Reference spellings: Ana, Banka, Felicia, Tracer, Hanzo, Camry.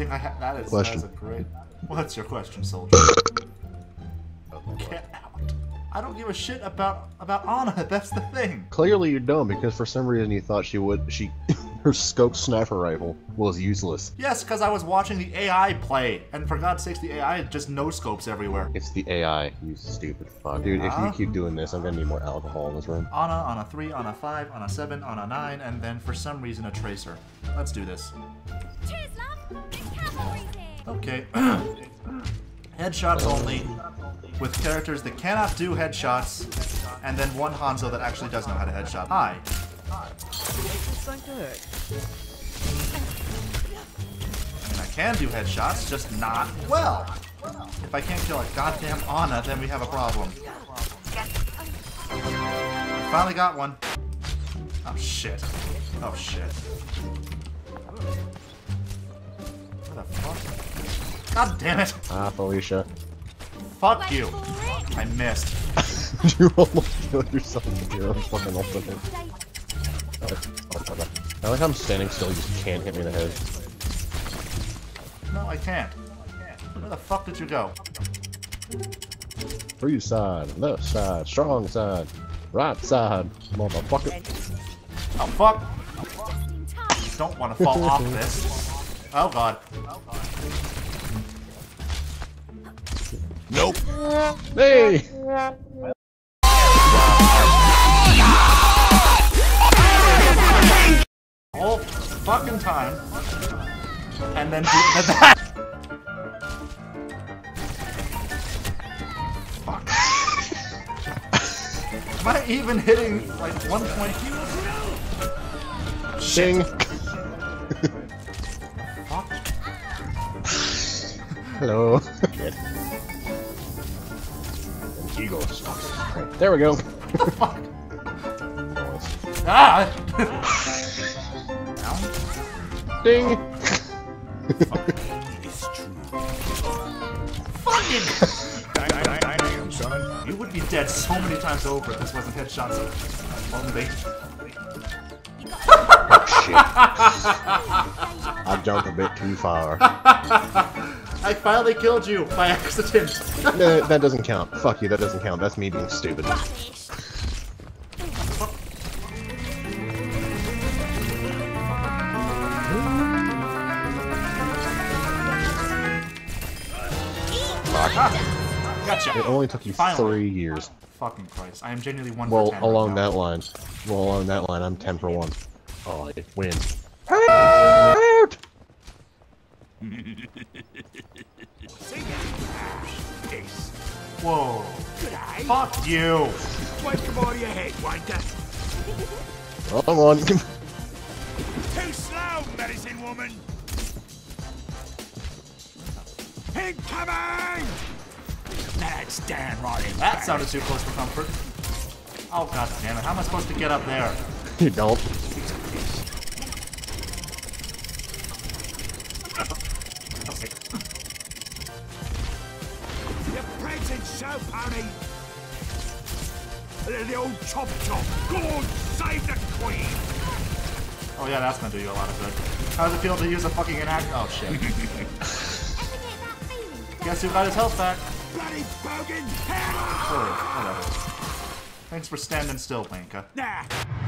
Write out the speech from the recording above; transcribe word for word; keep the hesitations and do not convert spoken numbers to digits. thing I have. That is, question. That is a great. What's your question, soldier? Get out. I don't give a shit about about Ana. That's the thing. Clearly you don't, because for some reason you thought she would. She her scope sniper rifle was useless. Yes, because I was watching the A I play, and for God's sakes, the A I just no scopes everywhere. It's the A I, you stupid fuck, dude. If you keep doing this, I'm gonna need more alcohol in this room. Ana, Ana three, Ana five, Ana seven, Ana nine, and then for some reason a Tracer. Let's do this. Cheers, love. It's cavalry day. Okay. Headshots only, with characters that cannot do headshots, and then one Hanzo that actually does know how to headshot. Hi. And I can do headshots, just not well. If I can't kill a goddamn Ana, then we have a problem. I finally got one. Oh shit. Oh shit. What the fuck? God damn it! Ah, Felicia. Fuck you! I missed. You almost killed yourself with your own fucking ultimate. I like how I'm standing still, you just can't hit me in the head. No, I can't. Where the fuck did you go? Free side, left side, strong side, right side, motherfucker. Oh fuck! I don't want to fall off this. Oh god. Oh god. Nope. Hey! All fucking time. And then do that. Fuck. Am I even hitting like one point? Shing. Fuck. Hello. There we go. Ah! Ding! Fucking! You would be dead so many times over if this wasn't headshots only. Oh shit! I jumped a bit too far. I finally killed you by accident. No, that doesn't count. Fuck you, that doesn't count. That's me being stupid. Ah, gotcha. It only took you finally. three years. Fucking Christ. I am genuinely one well, for ten. Well, along right that line. Well, along that line, I'm ten for one. Oh, it wins. Out! Whoa. Fuck you! Wipe them out of your head, Wanker! Oh, come on. Too slow, medicine woman! Incoming! That's damn right. That sounded too close for comfort. Oh, god damn it. How am I supposed to get up there? You don't. The old chop chop. God save the queen. Oh yeah, that's gonna do you a lot of good. How does it feel to use a fucking enact? Oh shit. Guess who got his health back? Bloody bogan! Sure, whatever. Thanks for standing still, Banka. Nah.